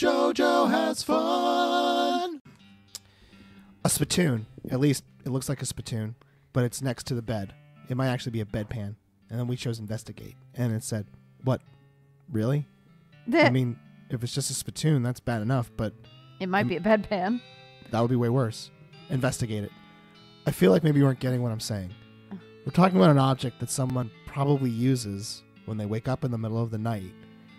JoJo has fun. A spittoon. At least it looks like a spittoon, but it's next to the bed. It might actually be a bedpan. And then we chose investigate. And it said, what? Really? I mean, if it's just a spittoon, that's bad enough, but... It might be a bedpan. That would be way worse. Investigate it. I feel like maybe you weren't getting what I'm saying. We're talking about an object that someone probably uses when they wake up in the middle of the night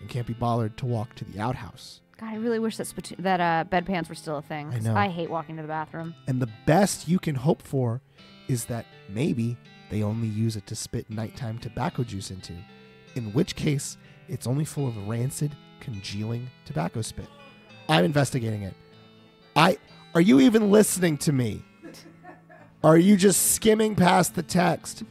and can't be bothered to walk to the outhouse. God, I really wish that bedpans were still a thing. I know. I hate walking to the bathroom. And the best you can hope for is that maybe they only use it to spit nighttime tobacco juice into, in which case it's only full of rancid, congealing tobacco spit. I'm investigating it. Are you even listening to me? Are you just skimming past the text?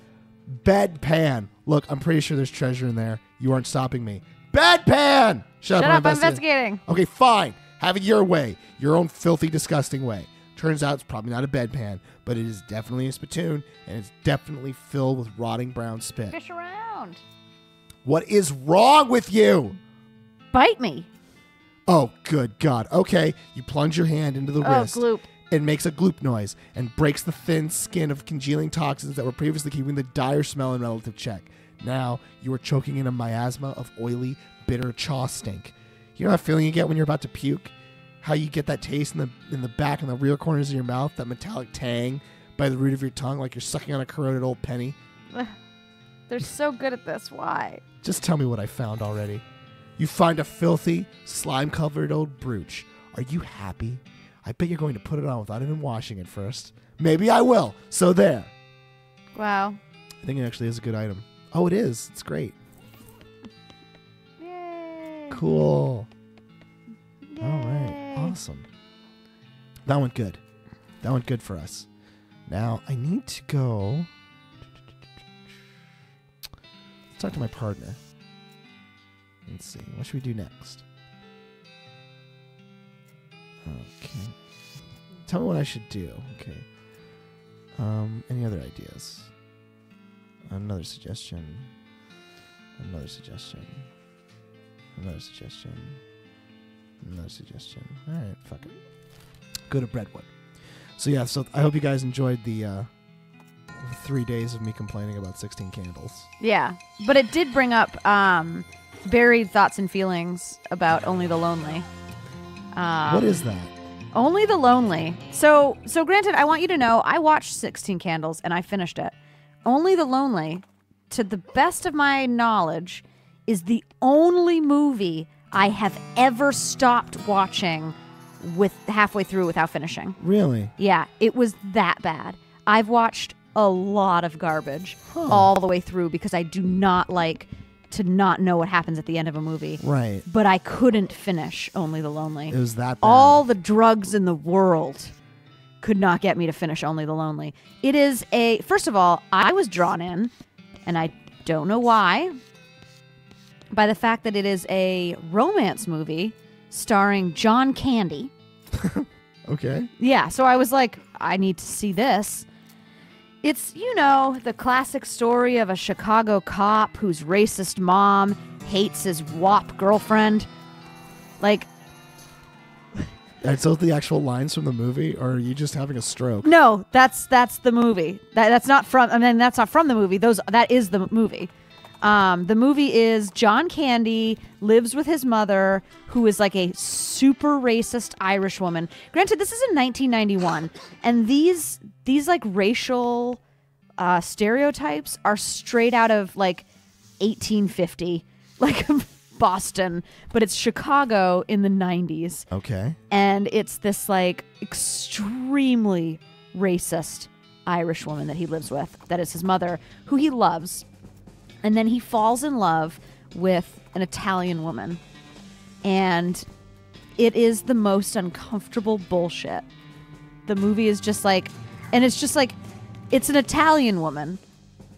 Bedpan. Look, I'm pretty sure there's treasure in there. You aren't stopping me. Bedpan! Shut up, I'm investigating. Okay, fine. Have it your way. Your own filthy, disgusting way. Turns out it's probably not a bedpan, but it is definitely a spittoon, and it's definitely filled with rotting brown spit. Fish around. What is wrong with you? Bite me. Oh, good God. Okay, you plunge your hand into the wrist. Gloop. It makes a gloop noise and breaks the thin skin of congealing toxins that were previously keeping the dire smell in relative check. Now you are choking in a miasma of oily, bitter chaw stink. You know that feeling you get when you're about to puke? How you get that taste in the back and the rear corners of your mouth, that metallic tang by the root of your tongue like you're sucking on a corroded old penny? They're so good at this. Why? Just tell me what I found already. You find a filthy, slime-covered old brooch. Are you happy? I bet you're going to put it on without even washing it first. Maybe I will. So there. Wow. I think it actually is a good item. Oh, it is. It's great. Yay. Cool. Yay. All right. Awesome. That went good. That went good for us. Now I need to go... Let's talk to my partner. Let's see. What should we do next? Okay. Tell me what I should do. Okay. Any other ideas? Another suggestion. Another suggestion. Another suggestion. Another suggestion. All right, fuck it. Go to Breadwood. So yeah, so I hope you guys enjoyed the 3 days of me complaining about 16 candles. Yeah, but it did bring up buried thoughts and feelings about Only the Lonely. What is that? Only the Lonely. So granted, I want you to know, I watched 16 Candles and I finished it. Only the Lonely, to the best of my knowledge, is the only movie I have ever stopped watching with halfway through without finishing. Really? Yeah, it was that bad. I've watched a lot of garbage all the way through because I do not like... to not know what happens at the end of a movie. Right. But I couldn't finish Only the Lonely. It was that bad. All the drugs in the world could not get me to finish Only the Lonely. It is a... First of all, I was drawn in, and I don't know why, by the fact that it is a romance movie starring John Candy. Okay. Yeah, so I was like, I need to see this. It's, you know, the classic story of a Chicago cop whose racist mom hates his WAP girlfriend. Like... That's those the actual lines from the movie, or are you just having a stroke? No, that's the movie. That's not from... I mean, that's not from the movie. That is the movie. The movie is John Candy lives with his mother, who is like a super racist Irish woman. Granted, this is in 1991, and these like racial stereotypes are straight out of like 1850, like Boston, but it's Chicago in the 90s. Okay. And it's this like extremely racist Irish woman that he lives with, that is his mother, who he loves. And then he falls in love with an Italian woman. And it is the most uncomfortable bullshit. The movie is just like... And it's just like... It's an Italian woman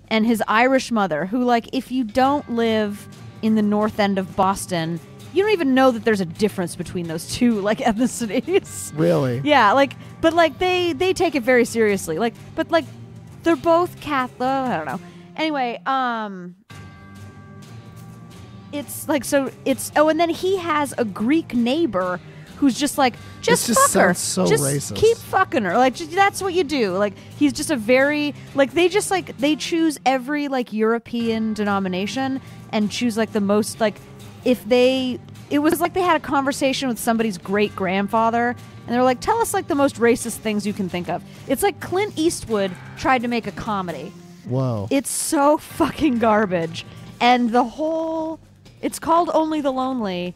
and his Irish mother who, like, if you don't live in the north end of Boston, you don't even know that there's a difference between those two, like, ethnicities. Really? Yeah, like... But, like, they take it very seriously. Like, but, like, they're both Catholic... I don't know. Anyway, it's like, so it's, oh, and then he has a Greek neighbor who's just like, just fuck her. So just racist. Keep fucking her. Like, just, that's what you do. Like, he's just a very, like, they just, like, they choose every, like, European denomination and choose, like, the most, like, if they, it was like they had a conversation with somebody's great-grandfather, and they were like, tell us, like, the most racist things you can think of. It's like Clint Eastwood tried to make a comedy. Whoa. It's so fucking garbage. And the whole, it's called Only the Lonely,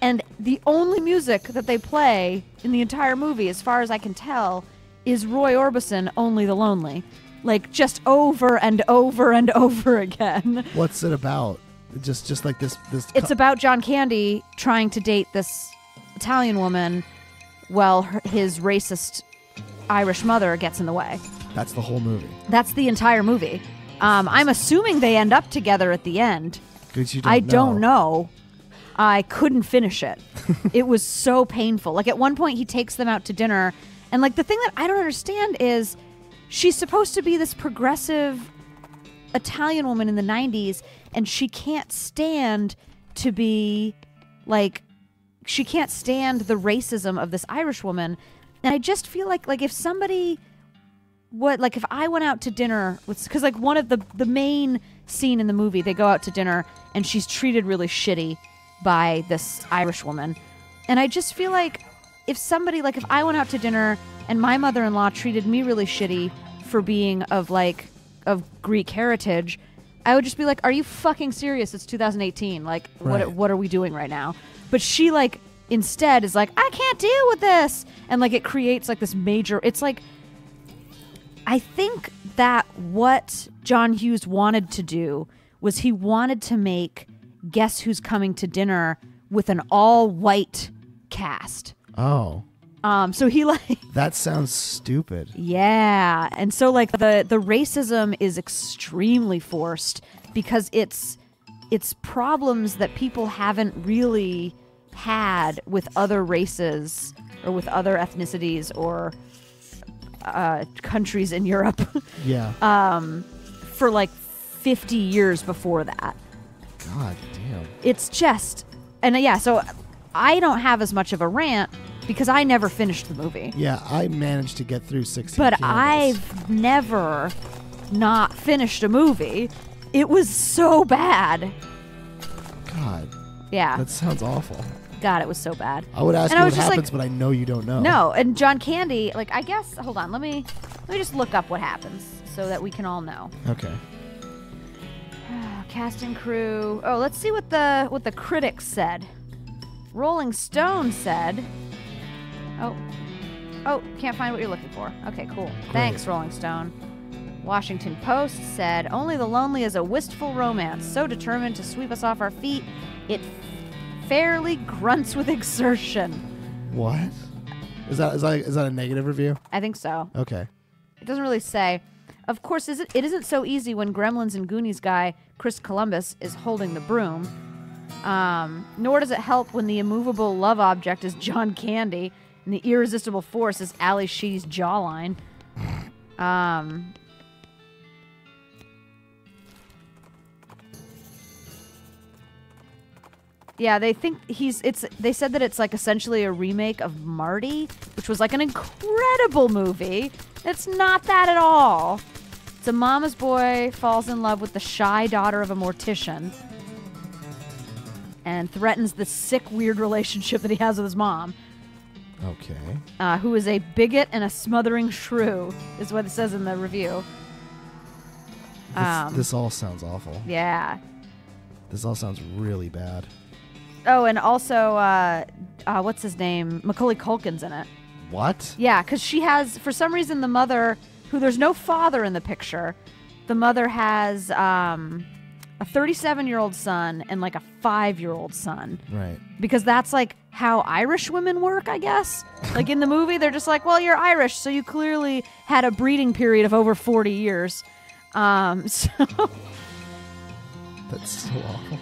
and the only music that they play in the entire movie, as far as I can tell, is Roy Orbison, Only the Lonely. Like, just over and over and over again. What's it about? Just like this. It's about John Candy trying to date this Italian woman while his racist Irish mother gets in the way. That's the whole movie. That's the entire movie. I'm assuming they end up together at the end. I don't know. I couldn't finish it. It was so painful. Like, at one point he takes them out to dinner, and like the thing that I don't understand is she's supposed to be this progressive Italian woman in the 90s, and she can't stand to be like, she can't stand the racism of this Irish woman. And I just feel like if somebody, what, like if I went out to dinner with, because like one of the main scene in the movie, they go out to dinner and she's treated really shitty by this Irish woman, and I just feel like if somebody, like if I went out to dinner and my mother-in-law treated me really shitty for being of Greek heritage, I would just be like, are you fucking serious? It's 2018. Like, right. What are we doing right now? But she, like, instead is like, I can't deal with this, and like it creates like this major, it's like, I think that what John Hughes wanted to do was he wanted to make Guess Who's Coming to Dinner with an all-white cast. Oh. So he like... That sounds stupid. Yeah. And so like the racism is extremely forced because it's problems that people haven't really had with other races or with other ethnicities or countries in Europe. Yeah. For like 50 years before that. God damn. It's just, and yeah, so I don't have as much of a rant because I never finished the movie. Yeah, I managed to get through 16 But candles. I've never not finished a movie. It was so bad. God. Yeah. That sounds awful. God, it was so bad. I would ask you what happens, like, but I know you don't know. No, and John Candy, like, I guess, hold on, let me just look up what happens so that we can all know. Okay. Cast and crew. Oh, let's see what the critics said. Rolling Stone said. Oh, can't find what you're looking for. Okay, cool. Great. Thanks, Rolling Stone. Washington Post said, Only the Lonely is a wistful romance, so determined to sweep us off our feet, it fairly grunts with exertion. What? Is that a negative review? I think so. Okay. It doesn't really say. Of course, it isn't so easy when Gremlins and Goonies guy Chris Columbus is holding the broom. Nor does it help when the immovable love object is John Candy and the irresistible force is Ali Sheedy's jawline. Yeah, they think they said that it's like essentially a remake of Marty, which was like an incredible movie. It's not that at all. It's a mama's boy falls in love with the shy daughter of a mortician and threatens the sick, weird relationship that he has with his mom. Okay. Who is a bigot and a smothering shrew, is what it says in the review. This all sounds awful. Yeah. This all sounds really bad. Oh, and also, what's his name? Macaulay Culkin's in it. What? Yeah, because she has, for some reason, the mother, who there's no father in the picture, the mother has a 37-year-old son and like a 5-year-old son. Right. Because that's like how Irish women work, I guess. Like in the movie, they're just like, well, you're Irish, so you clearly had a breeding period of over 40 years. That's so awful.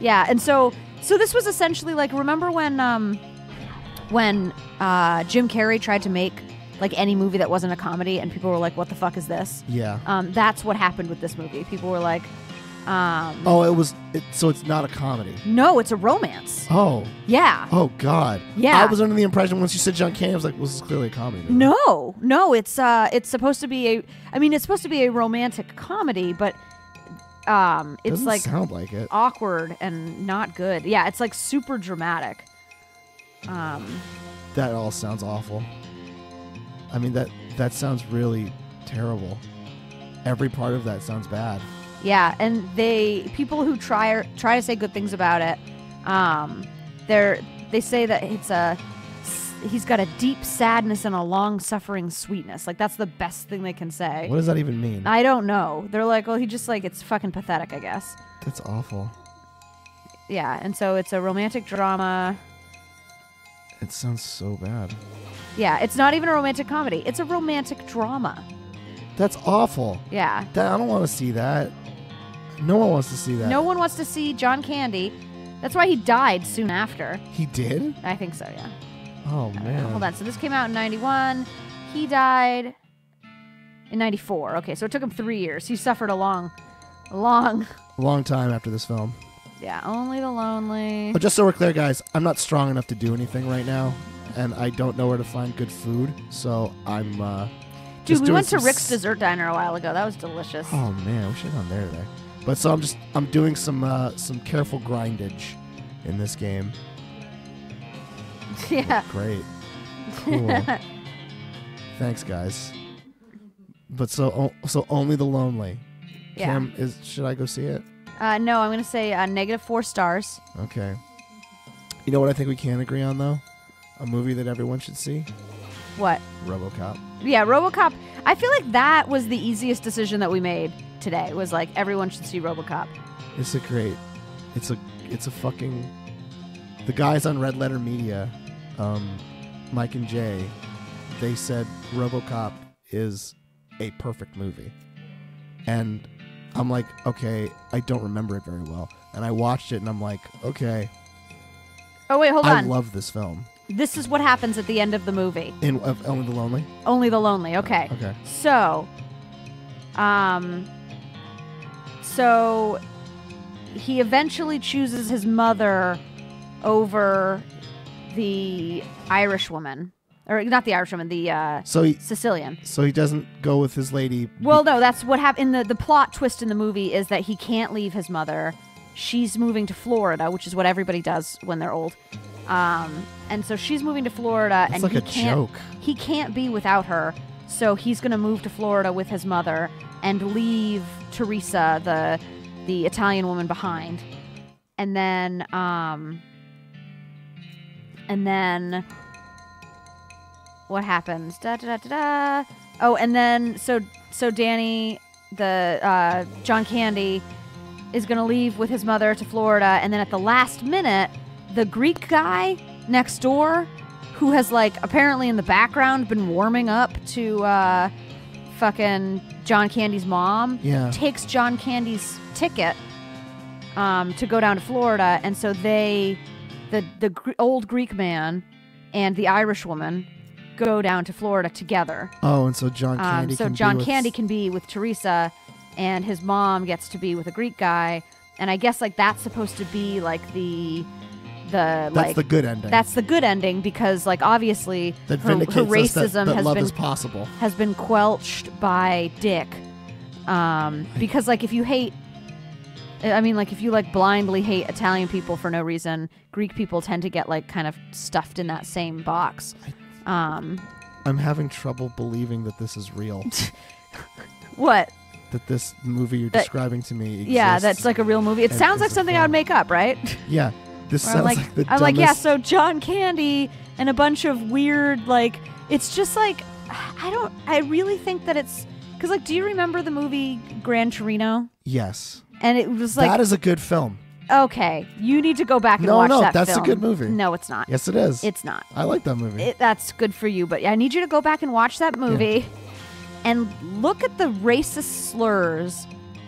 Yeah, and so this was essentially like, remember when Jim Carrey tried to make like any movie that wasn't a comedy and people were like, what the fuck is this? Yeah. That's what happened with this movie. People were like, So it's not a comedy. No, it's a romance. Oh. Yeah. Oh, God. Yeah. I was under the impression once you said John Candy, I was like, well, this is clearly a comedy movie. No. No, it's supposed to be a... I mean, it's supposed to be a romantic comedy, but... it's doesn't like sound like it. Awkward and not good. Yeah, it's like super dramatic. That all sounds awful. I mean, that sounds really terrible. Every part of that sounds bad. Yeah, and people who try to say good things about it, they say that he's got a deep sadness and a long-suffering sweetness. Like, that's the best thing they can say. What does that even mean? I don't know. They're like, well, it's fucking pathetic, I guess. That's awful. Yeah, and so it's a romantic drama. It sounds so bad. Yeah, it's not even a romantic comedy. It's a romantic drama. That's awful. Yeah. I don't want to see that. No one wants to see that. No one wants to see John Candy. That's why he died soon after. He did? I think so, yeah. Oh, man. Hold on. So this came out in 91. He died in 94. Okay, so it took him 3 years. He suffered a long time after this film. Yeah, Only the Lonely. But just so we're clear, guys, I'm not strong enough to do anything right now, and I don't know where to find good food, so I'm just... Dude, we went to Rick's Dessert Diner a while ago. That was delicious. Oh, man. We should have gone there today. But so I'm doing some careful grindage in this game. Yeah. Oh, great. Cool. Thanks, guys. But so Only the Lonely. Yeah. Cam, should I go see it? No, I'm going to say -4 stars. Okay. You know what I think we can agree on, though? A movie that everyone should see? What? RoboCop. Yeah, RoboCop. I feel like that was the easiest decision that we made today, was like, everyone should see RoboCop. It's a great... It's a fucking... The guys on Red Letter Media, Mike and Jay, they said RoboCop is a perfect movie. And I'm like, okay, I don't remember it very well. And I watched it, and I'm like, okay. Oh, wait, hold on. I love this film. This is what happens at the end of the movie. Of Only the Lonely? Only the Lonely, okay. Okay. So he eventually chooses his mother... over the Irish woman. Or not the Irish woman, the Sicilian. So he doesn't go with his lady. Well, no, that's what happened. The plot twist in the movie is that he can't leave his mother. She's moving to Florida, which is what everybody does when they're old. And so she's moving to Florida. That's like a joke. He can't be without her. So he's going to move to Florida with his mother and leave Teresa, the Italian woman, behind. And then... And then what happens? Da, da, da, da, da. Oh, and then so Danny, the John Candy, is going to leave with his mother to Florida. And then at the last minute, the Greek guy next door, who has, like, apparently in the background been warming up to fucking John Candy's mom, takes John Candy's ticket to go down to Florida. And so they... The old Greek man and the Irish woman go down to Florida together. Oh, and so John Candy can be with Teresa, and his mom gets to be with a Greek guy. And I guess, like, that's supposed to be like the good ending. That's the good ending, because, like, obviously her racism has been quelched by Dick. Because, like, if you hate... I mean, like, if you, like, blindly hate Italian people for no reason, Greek people tend to get, like, kind of stuffed in that same box. I'm having trouble believing that this is real. What? That this movie you're describing to me exists. Yeah, that's like a real movie. It sounds like something I would make up, right? Yeah. This sounds like the dumbest... I'm like, yeah, so John Candy and a bunch of weird, like... It's just like... I really think that it's... Because, like, do you remember the movie Gran Torino? Yes. And it was like... That is a good film. Okay. You need to go back and watch that film. No, that's a good movie. No, it's not. Yes, it is. It's not. I like that movie. That's good for you, but I need you to go back and watch that movie and look at the racist slurs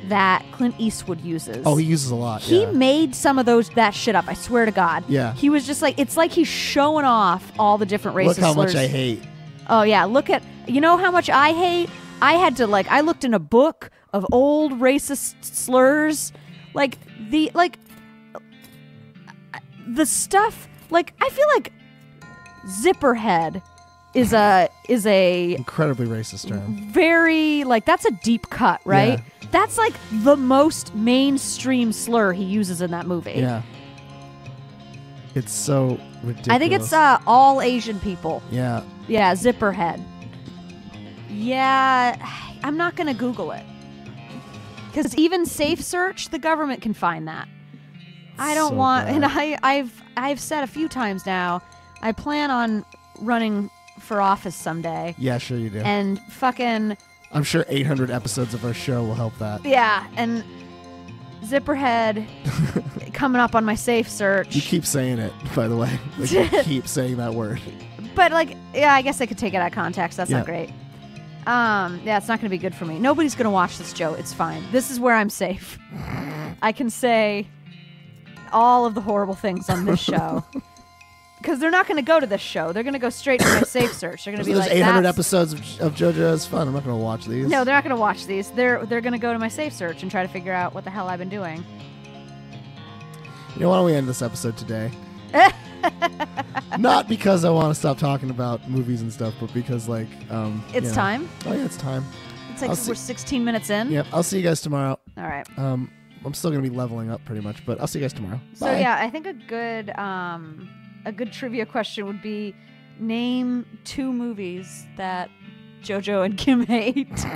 that Clint Eastwood uses. Oh, he uses a lot. He made some of that shit up, I swear to God. Yeah. He was just like... It's like he's showing off all the different racist slurs. Look how much I hate. Oh, yeah. Look at... You know how much I hate? I had to, like... I looked in a book... of old racist slurs Like the stuff. Like, I feel like Zipperhead is a incredibly racist term. Very, like, that's a deep cut, right? Yeah. That's like the most mainstream slur he uses in that movie. Yeah. It's so ridiculous. I think it's all Asian people. Yeah. Yeah, Zipperhead. Yeah, I'm not going to Google it. Because even Safe Search, the government can find that. I don't want, bad. And I've said a few times now, I plan on running for office someday. Yeah, sure you do. And fucking, I'm sure 800 episodes of our show will help that. Yeah, and Zipperhead coming up on my Safe Search. You keep saying it, by the way. Like, you keep saying that word. But like, yeah, I guess I could take it out of context. That's not great. Yeah, it's not going to be good for me. Nobody's going to watch this, Joe. It's fine. This is where I'm safe. I can say all of the horrible things on this show. Because they're not going to go to this show. They're going to go straight to my Safe Search. They're going to be like, "There's 800 episodes of JoJo's Fun. I'm not going to watch these." No, they're not going to watch these. They're going to go to my Safe Search and try to figure out what the hell I've been doing. You know, why don't we end this episode today? Not because I want to stop talking about movies and stuff, but because, like, it's time. Oh yeah, it's time. It's like we're 16 minutes in. Yep. I'll see you guys tomorrow. All right. I'm still gonna be leveling up pretty much, but I'll see you guys tomorrow. So bye. Yeah, I think a good trivia question would be, name two movies that JoJo and Kim hate.